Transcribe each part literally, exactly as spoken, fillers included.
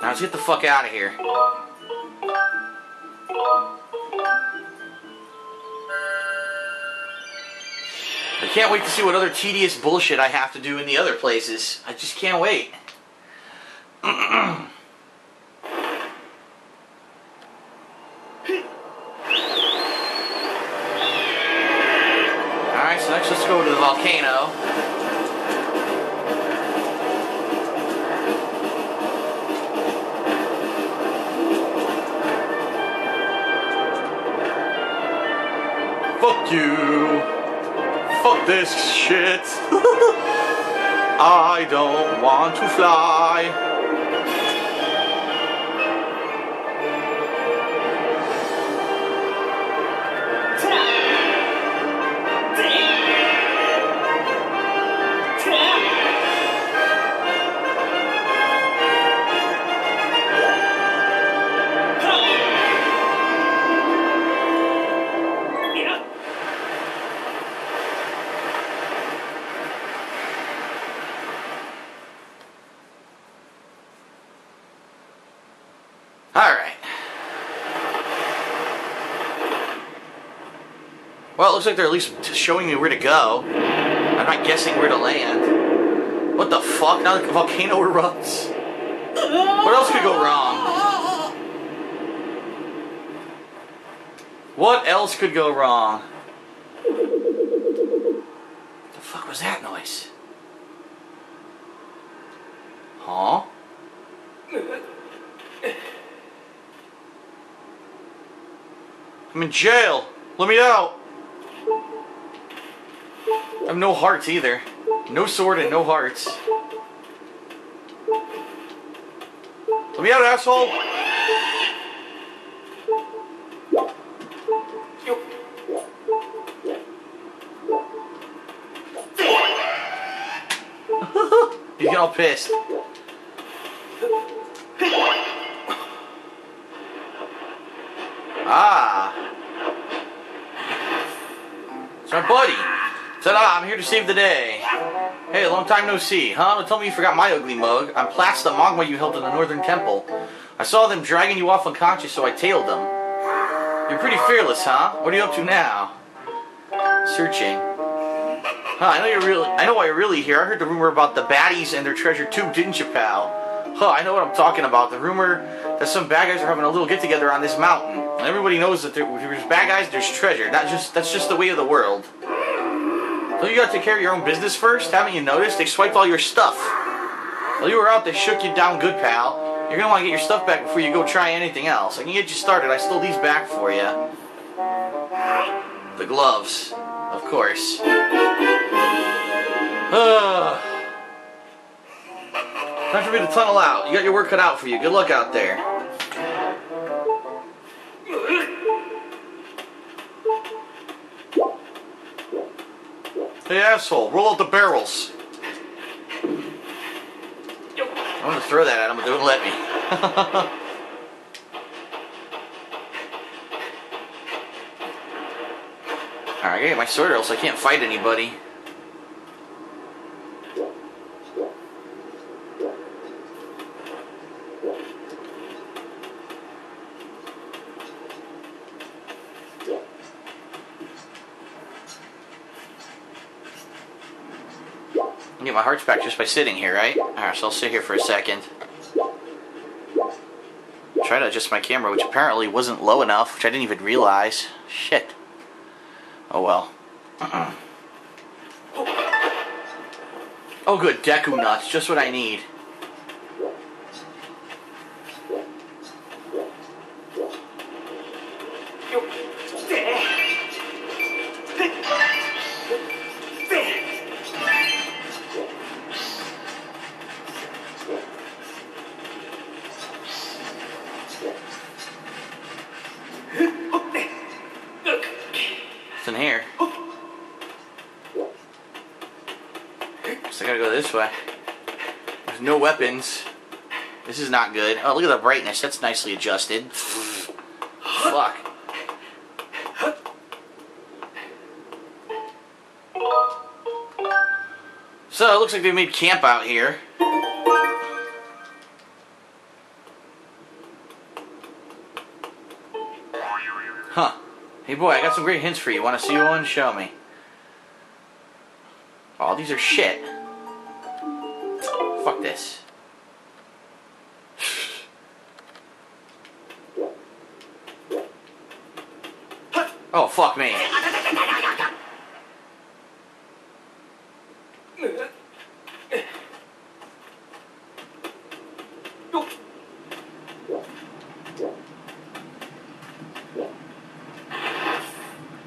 Now let's get the fuck out of here. I can't wait to see what other tedious bullshit I have to do in the other places. I just can't wait. Alright, so next let's go to the volcano. Fuck you. Fuck this shit. I don't want to fly. Well, it looks like they're at least showing me where to go. I'm not guessing where to land. What the fuck? Now the volcano erupts. What else could go wrong? What else could go wrong? What the fuck was that noise? Huh? I'm in jail. Let me out. I have no hearts either. No sword and no hearts. Let me out, asshole! You get all pissed. Ah! It's my buddy! Ta-da, I'm here to save the day. Hey, long time no see, huh? Don't tell me you forgot my ugly mug. I'm Plats, the Mongwa you helped in the Northern Temple. I saw them dragging you off unconscious, so I tailed them. You're pretty fearless, huh? What are you up to now? Searching. Huh, I know you're really, I know why you're really here. I heard the rumor about the baddies and their treasure too, didn't you, pal? Huh, I know what I'm talking about. The rumor that some bad guys are having a little get-together on this mountain. And everybody knows that there, if there's bad guys, there's treasure. Not just, that's just the way of the world. So you gotta take care of your own business first? Haven't you noticed? They swiped all your stuff. While you were out, they shook you down good, pal. You're gonna want to get your stuff back before you go try anything else. I can get you started. I stole these back for you. The gloves. Of course. Ugh. Time for me to tunnel out. You got your work cut out for you. Good luck out there. Hey, asshole, roll out the barrels. I'm gonna throw that at him, but they wouldn't let me. Alright, I gotta get my sword or else I can't fight anybody. I can get my hearts back just by sitting here, right? Alright, so I'll sit here for a second. Try to adjust my camera, which apparently wasn't low enough, which I didn't even realize. Shit. Oh well. Uh-uh. Oh good, Deku nuts, just what I need. Way. There's no weapons. This is not good. Oh, look at the brightness. That's nicely adjusted. Fuck. So, it looks like they made camp out here. Huh. Hey boy, I got some great hints for you. Want to see one? Show me. Oh, these are shit. Fuck this. Oh, fuck me.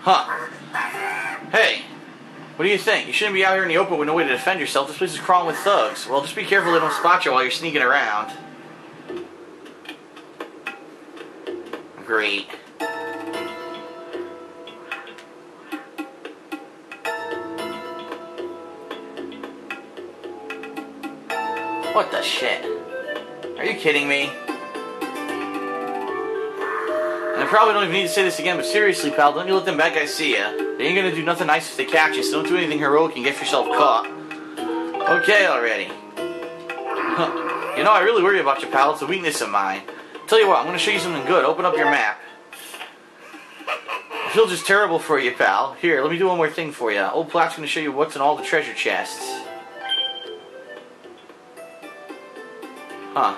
Huh. Hey, what do you think? You shouldn't be out here in the open with no way to defend yourself. This place is crawling with thugs. Well, just be careful they don't spot you while you're sneaking around. Great. What the shit? Are you kidding me? And I probably don't even need to say this again, but seriously, pal, don't you let them bad guys see ya. They ain't gonna do nothing nice if they catch you, so don't do anything heroic and get yourself caught. Okay already. You know, I really worry about you, pal. It's a weakness of mine. Tell you what, I'm gonna show you something good. Open up your map. I feel just terrible for you, pal. Here, let me do one more thing for you. Old Plats gonna show you what's in all the treasure chests. Huh.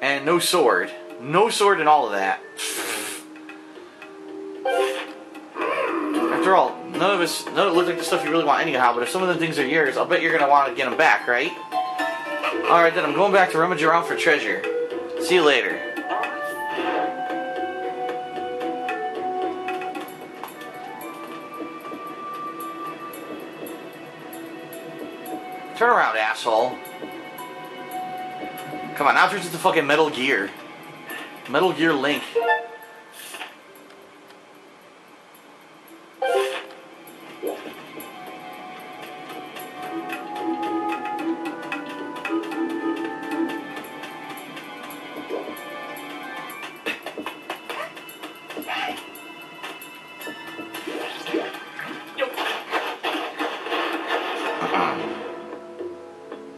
And no sword. No sword in all of that. After all, none of us, none of it looks like the stuff you really want anyhow, but if some of the things are yours, I'll bet you're going to want to get them back, right? Alright then, I'm going back to rummage around for treasure. See you later. Turn around, asshole. Come on, now turns into fucking Metal Gear. Metal Gear Link.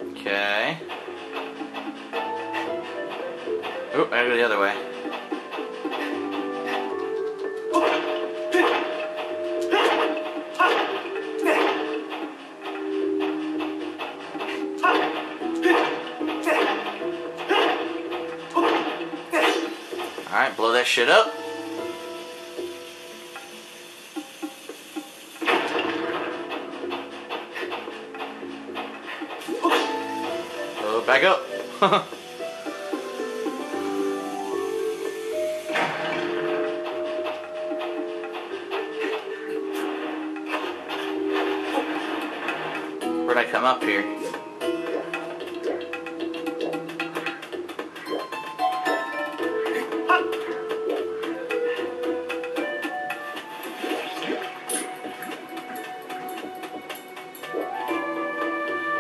Okay. Oop, I gotta go the other way. Alright, blow that shit up. Blow it back up. Where'd I come up here?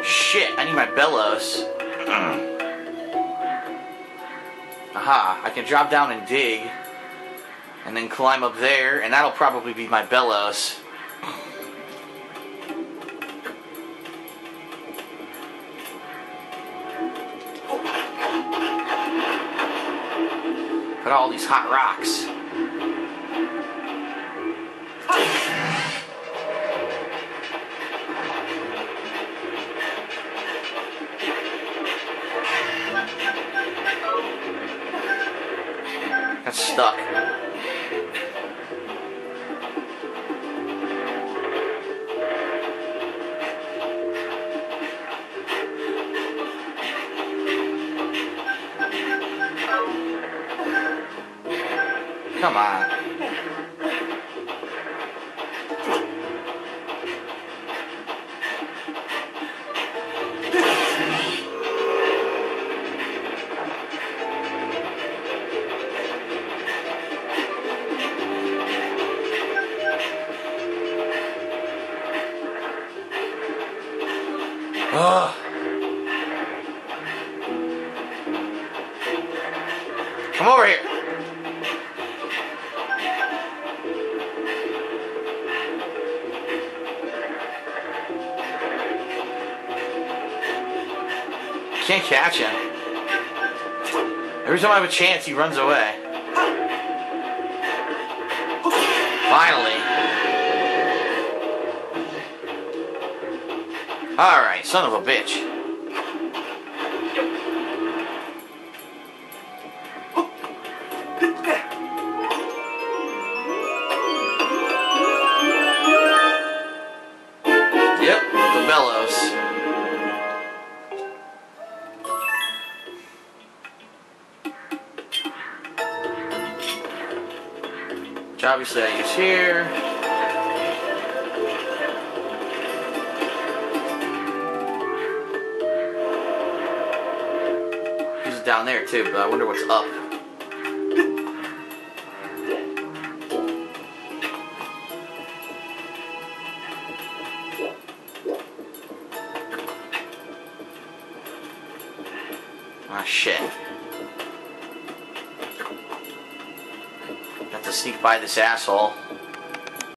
Shit, I need my bellows. Aha, I can drop down and dig, and then climb up there, and that'll probably be my bellows. But all these hot rocks. That's stuck. Come on. Ugh. Come over here. Can't catch him. Every time I have a chance, he runs away. Finally. Alright, son of a bitch. Yep, the bellows. Obviously, I use here. Use it down there too, but I wonder what's up. Ah, shit. Have to sneak by this asshole.